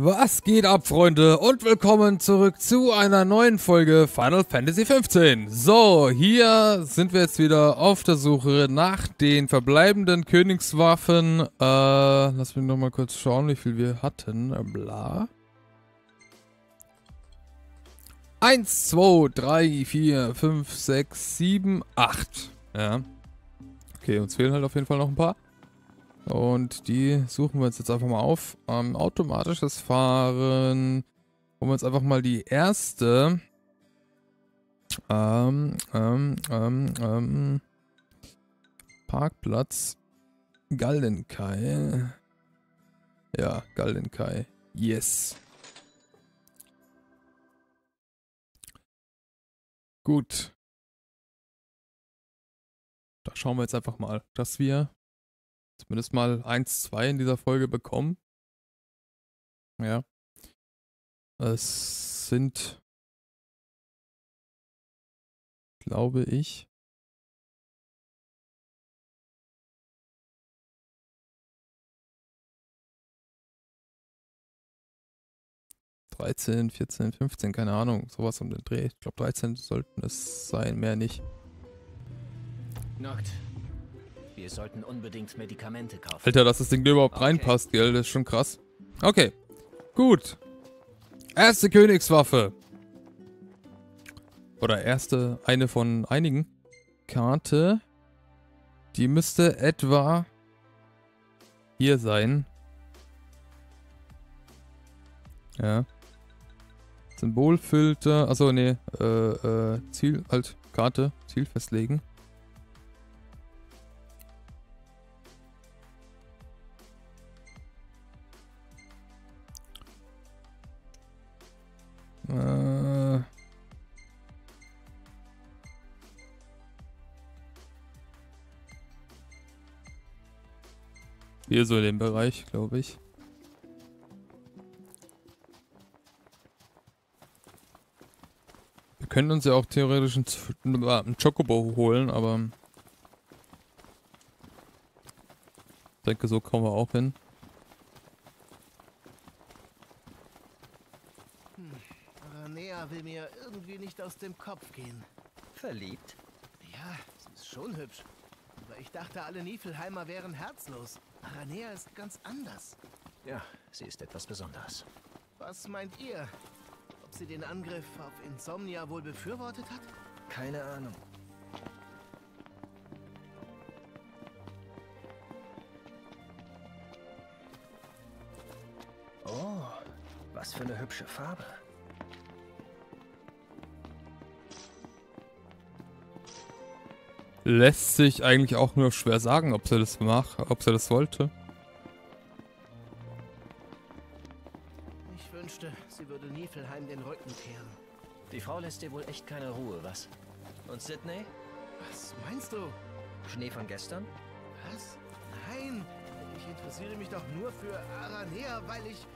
Was geht ab, Freunde? Und willkommen zurück zu einer neuen Folge Final Fantasy XV. So, hier sind wir jetzt wieder auf der Suche nach den verbleibenden Königswaffen. Lass mich nochmal kurz schauen, wie viel wir hatten. Bla. 1, 2, 3, 4, 5, 6, 7, 8. Ja. Okay, uns fehlen halt auf jeden Fall noch ein paar. Und die suchen wir uns jetzt einfach mal auf. Automatisches Fahren. Holen wir uns einfach mal die erste. Parkplatz. Galdenkai. Ja, Galdenkai. Yes. Gut. Da schauen wir jetzt einfach mal, dass wir zumindest mal 1, 2 in dieser Folge bekommen. Ja. Es sind, glaube ich, ...13, 14, 15, keine Ahnung, sowas um den Dreh. Ich glaube 13 sollten es sein, mehr nicht. Nacht. Wir sollten unbedingt Medikamente kaufen. Alter, dass das Ding überhaupt reinpasst, gell? Das ist schon krass. Okay, gut. Erste Königswaffe. Oder erste, eine von einigen. Karte. Die müsste etwa hier sein. Ja. Symbolfilter. Achso, nee. Ziel, halt, Karte. Ziel festlegen. Hier so in dem Bereich, glaube ich. Wir können uns ja auch theoretisch einen Chocobo holen, aber ich denke, so kommen wir auch hin. Aranea will mir irgendwie nicht aus dem Kopf gehen. Verliebt? Ja, sie ist schon hübsch. Aber ich dachte, alle Niflheimer wären herzlos. Aranea ist ganz anders. Ja, sie ist etwas Besonderes. Was meint ihr? Ob sie den Angriff auf Insomnia wohl befürwortet hat? Keine Ahnung. Oh, was für eine hübsche Farbe. Lässt sich eigentlich auch nur schwer sagen, ob sie das macht, ob sie das wollte. Ich wünschte, sie würde Niflheim den Rücken kehren. Die Frau lässt dir wohl echt keine Ruhe, was? Und Cidney? Was meinst du? Schnee von gestern? Was? Nein! Ich interessiere mich doch nur für Aranea, weil ich...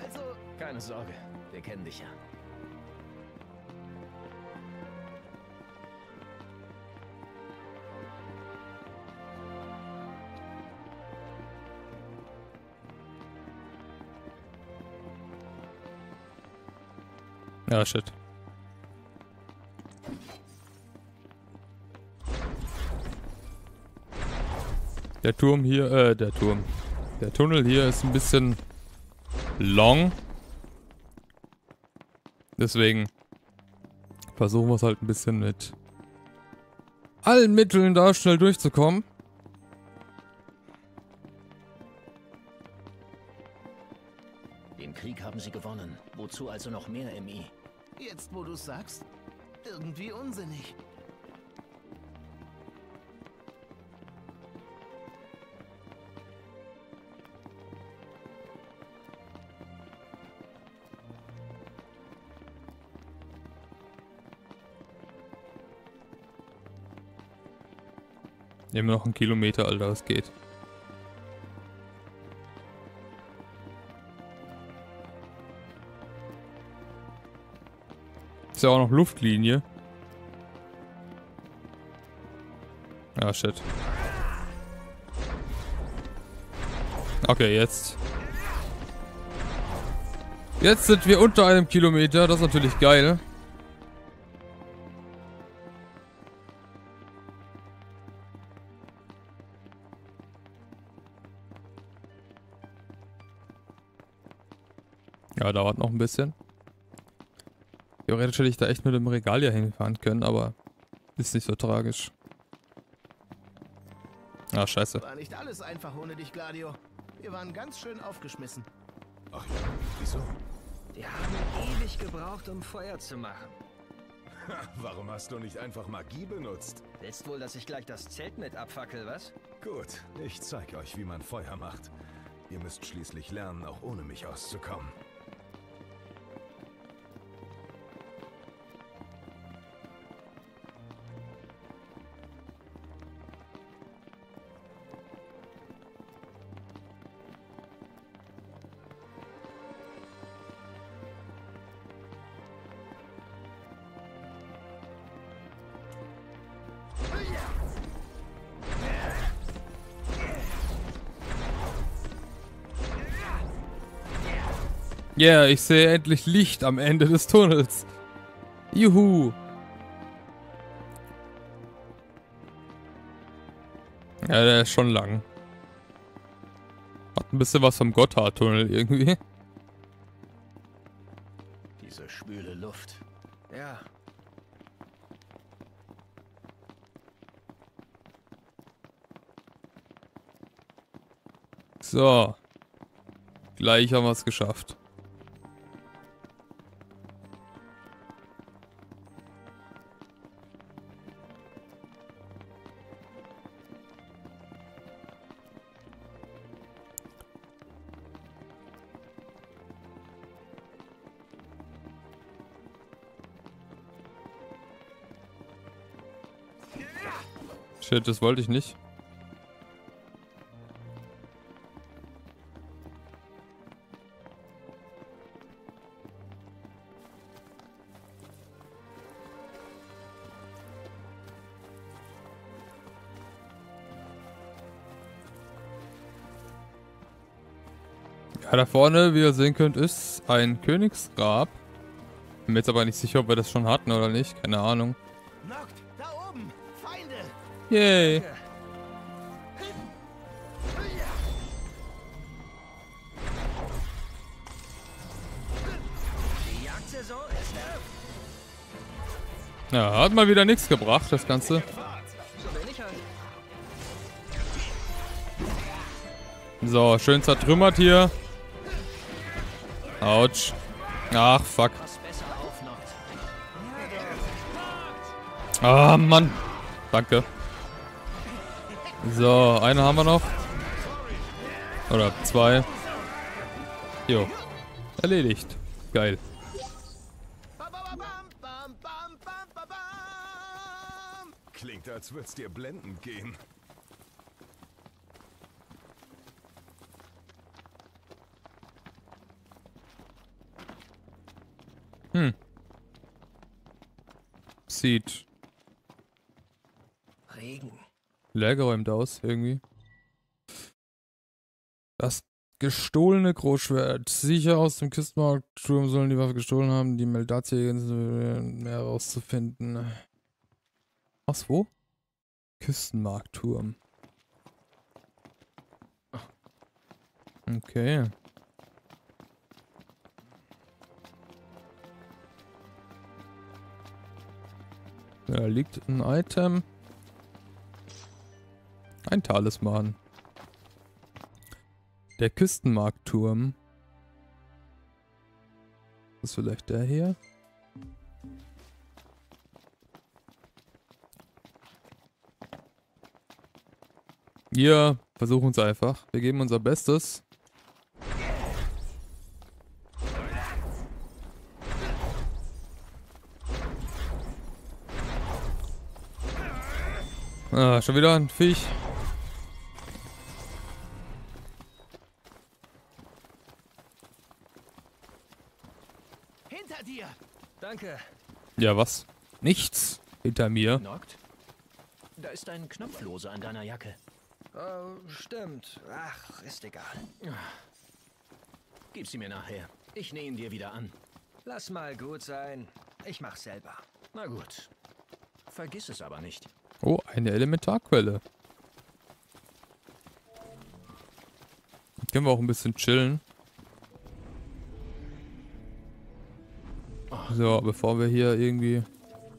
Also... Keine Sorge, wir kennen dich ja. Ja, shit. Der Turm hier, der Tunnel hier ist ein bisschen long. Deswegen versuchen wir es halt ein bisschen mit allen Mitteln da schnell durchzukommen. Den Krieg haben sie gewonnen. Wozu also noch mehr MI? Jetzt, wo du es sagst, irgendwie unsinnig. Immer noch 1 Kilometer, Alter, es geht. Ist ja auch noch Luftlinie. Ah, shit. Okay, jetzt. Jetzt sind wir unter einem Kilometer, das ist natürlich geil. Ja, dauert noch ein bisschen. Theoretisch hätte ich da echt mit dem Regalia hinfahren können, aber ist nicht so tragisch. Ah, scheiße. War nicht alles einfach ohne dich, Gladio. Wir waren ganz schön aufgeschmissen. Ach ja, wieso? Die haben ewig gebraucht, um Feuer zu machen. Ha, warum hast du nicht einfach Magie benutzt? Willst wohl, dass ich gleich das Zelt mit abfackel, was? Gut, ich zeig euch, wie man Feuer macht. Ihr müsst schließlich lernen, auch ohne mich auszukommen. Ja, yeah, ich sehe endlich Licht am Ende des Tunnels. Juhu. Ja, der ist schon lang. Hat ein bisschen was vom Gotthardtunnel irgendwie. Diese schwüle Luft. Ja. So. Gleich haben wir es geschafft. Shit, das wollte ich nicht. Ja, da vorne, wie ihr sehen könnt, ist ein Königsgrab. Bin mir jetzt aber nicht sicher, ob wir das schon hatten oder nicht. Keine Ahnung. Yay! Ja, hat mal wieder nichts gebracht, das Ganze. So, schön zertrümmert hier. Autsch. Ach, fuck. Ah, Mann. Danke. So, eine haben wir noch. Oder zwei. Jo. Erledigt. Geil. Klingt, als würde es dir blendend gehen. Hm. Sieht. Regen. Leer geräumt aus, irgendwie. Das gestohlene Großschwert. Sicher aus dem Küstenmark-Turm sollen die Waffe gestohlen haben, die Meldatier mehr herauszufinden. Was, wo? Küstenmark-Turm. Okay. Da liegt ein Item. Ein Talisman. Der Küstenmark-Turm. Ist vielleicht der hier? Wir versuchen es einfach. Wir geben unser Bestes. Ah, schon wieder ein Viech. Ja, was? Nichts hinter mir. Knockt? Da ist ein Knopflose an deiner Jacke. Stimmt. Ach, ist egal. Gib sie mir nachher. Ich nehme ihn dir wieder an. Lass mal gut sein. Ich mach's selber. Na gut. Vergiss es aber nicht. Oh, eine Elementarquelle. Können wir auch ein bisschen chillen. So, bevor wir hier irgendwie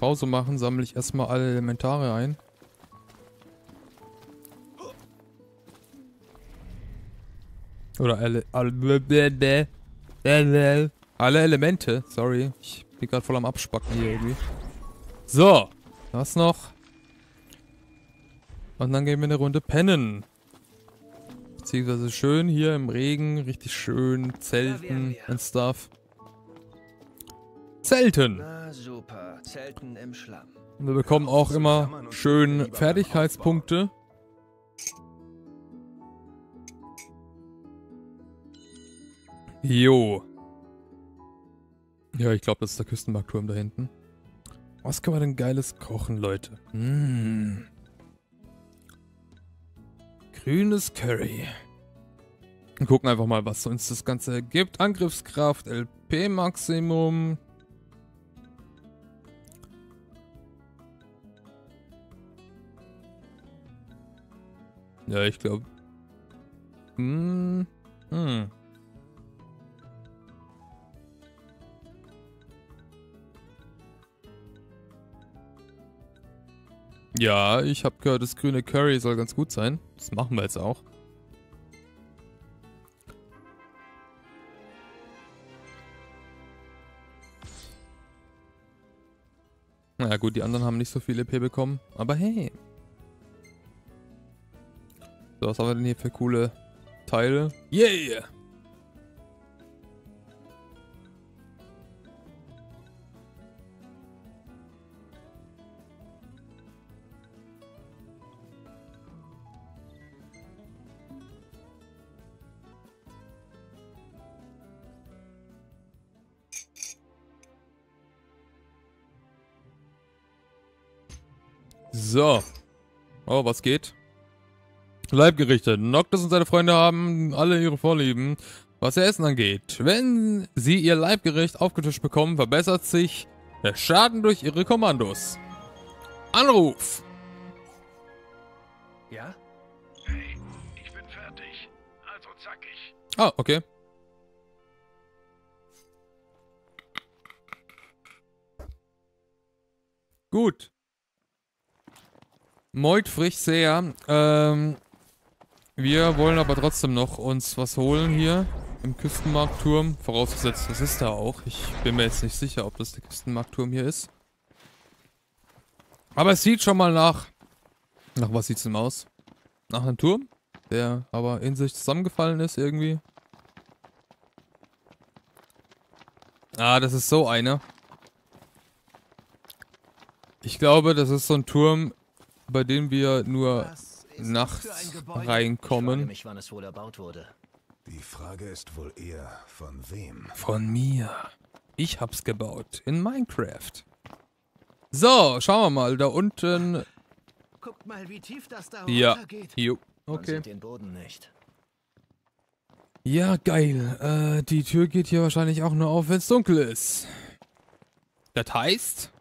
Pause machen, sammle ich erstmal alle Elementare ein. Oder alle Elemente. Sorry, ich bin gerade voll am Abspacken hier irgendwie. So, das noch. Und dann gehen wir eine Runde pennen. Beziehungsweise schön hier im Regen, richtig schön zelten und stuff. Zelten. Na super, zelten im Schlamm. Und wir bekommen auch immer schön Fertigkeitspunkte. Jo. Ja, ich glaube, das ist der Küstenmark-Turm da hinten. Was kann man denn Geiles kochen, Leute? Mmh. Grünes Curry. Wir gucken einfach mal, was uns das Ganze ergibt. Angriffskraft, LP Maximum. Ja, ich glaube. Hm. Hm. Ja, ich habe gehört, das grüne Curry soll ganz gut sein. Das machen wir jetzt auch. Na gut, die anderen haben nicht so viel EP bekommen. Aber hey. So, was haben wir denn hier für coole Teile? Yeah! So. Oh, was geht? Leibgerichte. Noctis und seine Freunde haben alle ihre Vorlieben, was ihr Essen angeht. Wenn sie ihr Leibgericht aufgetischt bekommen, verbessert sich der Schaden durch ihre Kommandos. Anruf! Ja? Hey, ich bin fertig. Also zackig. Ah, okay. Gut. Moit frisch sehr. Wir wollen aber trotzdem noch uns was holen hier im Küstenmark-Turm. Vorausgesetzt, das ist da auch. Ich bin mir jetzt nicht sicher, ob das der Küstenmark-Turm hier ist. Aber es sieht schon mal nach... Nach was sieht's denn aus? Nach einem Turm, der aber in sich zusammengefallen ist irgendwie. Ah, das ist so einer. Ich glaube, das ist so ein Turm, bei dem wir nur nachts reinkommen. Ich frage mich, wann es wohl erbaut wurde. Die Frage ist wohl eher, von wem? Von mir. Ich hab's gebaut. In Minecraft. So, schauen wir mal. Da unten... Guckt mal, wie tief das da runtergeht. Jo. Okay. Man sieht den Boden nicht. Ja, geil. Die Tür geht hier wahrscheinlich auch nur auf, wenn es dunkel ist. Das heißt...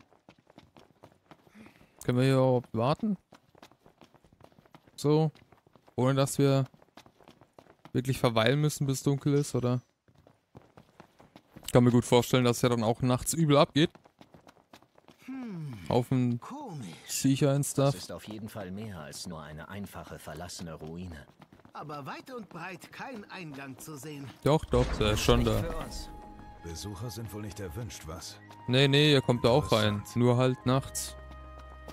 Können wir hier überhaupt warten? So. Ohne dass wir wirklich verweilen müssen, bis es dunkel ist, oder? Ich kann mir gut vorstellen, dass es ja dann auch nachts übel abgeht. Haufen Viecher und Stuff. Das ist auf jeden Fall mehr als nur eine einfache verlassene Ruine. Aber weit und breit kein Eingang zu sehen. Doch, doch, der ist schon da. Besucher sind wohl nicht erwünscht, was? Nee, nee, ihr kommt da auch rein. Nur halt nachts.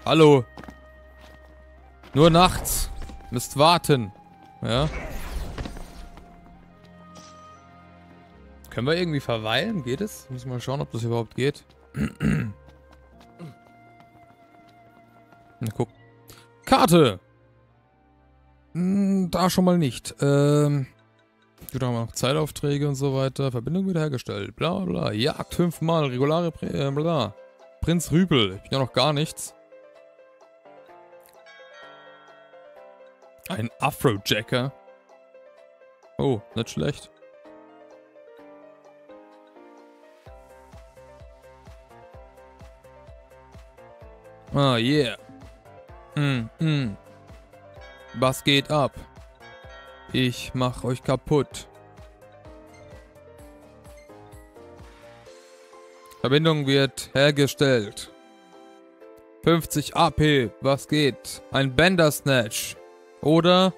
Hallo. Nur nachts. Müsst warten. Ja. Können wir irgendwie verweilen? Geht es? Müssen wir mal schauen, ob das überhaupt geht. Na, guck. Karte. Hm, da schon mal nicht. Gut, haben wir noch Zeitaufträge und so weiter. Verbindung wieder hergestellt. Bla bla. Jagd 5-mal. Regulare bla. Prinz Rübel. Ich bin ja noch gar nichts. Ein Afrojacker. Oh, nicht schlecht. Oh yeah. Was geht ab? Ich mach euch kaputt. Verbindung wird hergestellt. 50 AP, was geht? Ein Bandersnatch. Oder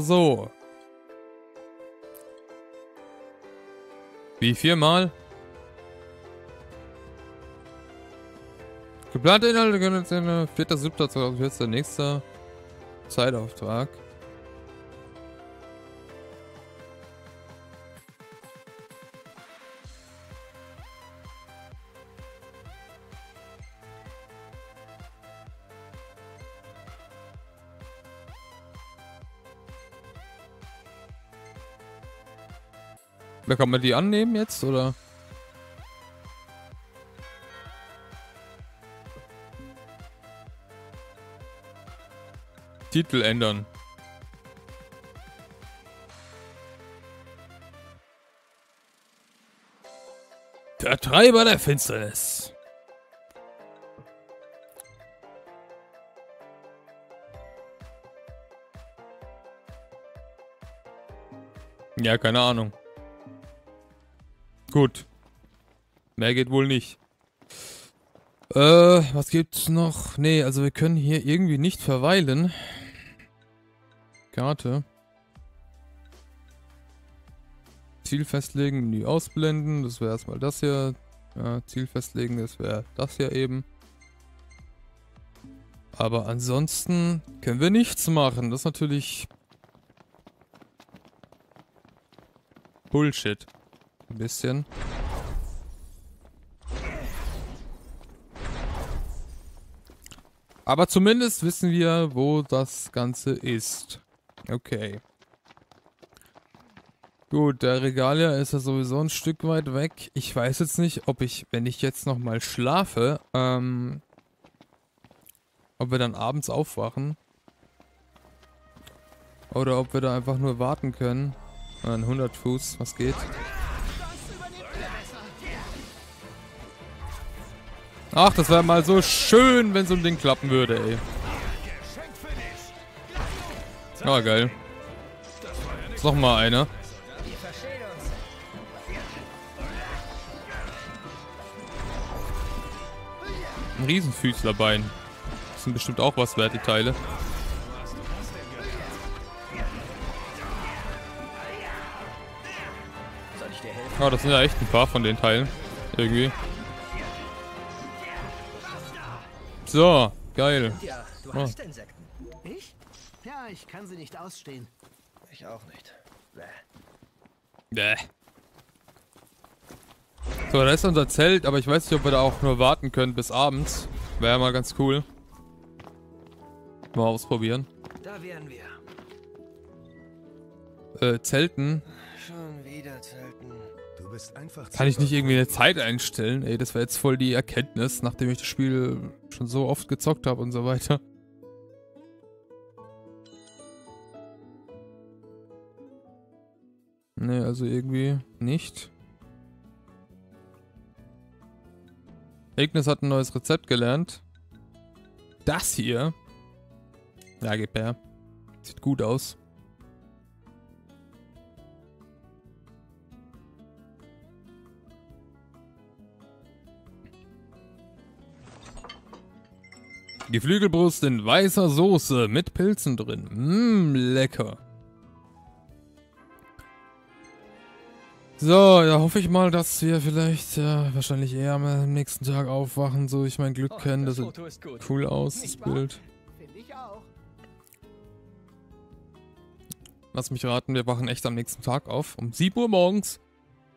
so. Wie viermal? Geplante Inhalte können jetzt in 4.7.2014 nächster Zeitauftrag. Da kann man die annehmen jetzt, oder? Titel ändern. Der Treiber der Finsternis. Ja, keine Ahnung. Gut. Mehr geht wohl nicht. Was gibt's noch? Nee, also wir können hier irgendwie nicht verweilen. Karte. Ziel festlegen, Menü ausblenden. Das wäre erstmal das hier. Ja, Ziel festlegen, das wäre das hier eben. Aber ansonsten können wir nichts machen. Das ist natürlich Bullshit. Ein bisschen. Aber zumindest wissen wir, wo das Ganze ist. Okay. Gut, der Regalia ist ja sowieso ein Stück weit weg. Ich weiß jetzt nicht, ob ich, wenn ich jetzt nochmal schlafe, ob wir dann abends aufwachen. Oder ob wir da einfach nur warten können. 100 Fuß, was geht? Ach, das wäre mal so schön, wenn so ein Ding klappen würde, ey. Ah, geil. Ist noch mal einer. Ein Riesenfüßlerbein. Das sind bestimmt auch was wert, die Teile. Ah, das sind ja echt ein paar von den Teilen. Irgendwie. So, geil. Ja, du hast Insekten. Ich? Ja, ich kann sie nicht ausstehen. Ich auch nicht. Bäh. So, da ist unser Zelt, aber ich weiß nicht, ob wir da auch nur warten können bis abends. Wäre mal ganz cool. Mal ausprobieren. Da wären wir. Zelten. Schon wieder Zelten. Du bist einfach. Kann ich nicht irgendwie eine Zeit einstellen? Ey, das wäre jetzt voll die Erkenntnis, nachdem ich das Spiel schon so oft gezockt habe und so weiter. Ne, also irgendwie nicht. Ignis hat ein neues Rezept gelernt. Das hier. Ja, gib her. Sieht gut aus. Geflügelbrust in weißer Soße mit Pilzen drin. Lecker. So, ja, hoffe ich mal, dass wir vielleicht, ja, wahrscheinlich eher am nächsten Tag aufwachen, so ich mein Glück kenne. Das sieht cool aus, das Bild. Lass mich raten, wir wachen echt am nächsten Tag auf. Um 7 Uhr morgens.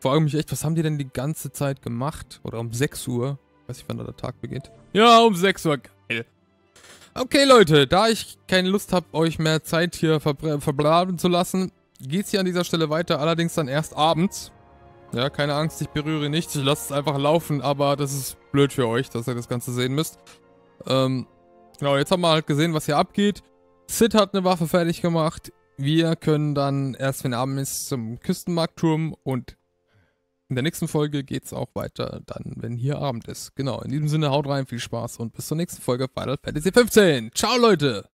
Frage mich echt, was haben die denn die ganze Zeit gemacht? Oder um 6 Uhr? Weiß ich, wann da der Tag beginnt. Ja, um 6 Uhr. Geil. Okay, Leute, da ich keine Lust habe, euch mehr Zeit hier verblasen zu lassen, geht's hier an dieser Stelle weiter, allerdings dann erst abends. Ja, keine Angst, ich berühre nichts, ich lasse es einfach laufen, aber das ist blöd für euch, dass ihr das Ganze sehen müsst. Genau, jetzt haben wir halt gesehen, was hier abgeht. Cid hat eine Waffe fertig gemacht. Wir können dann erst, wenn Abend ist, zum Küstenmark-Turm und In der nächsten Folge geht es auch weiter, dann, wenn hier Abend ist. Genau, in diesem Sinne, haut rein, viel Spaß und bis zur nächsten Folge Final Fantasy 15. Ciao, Leute!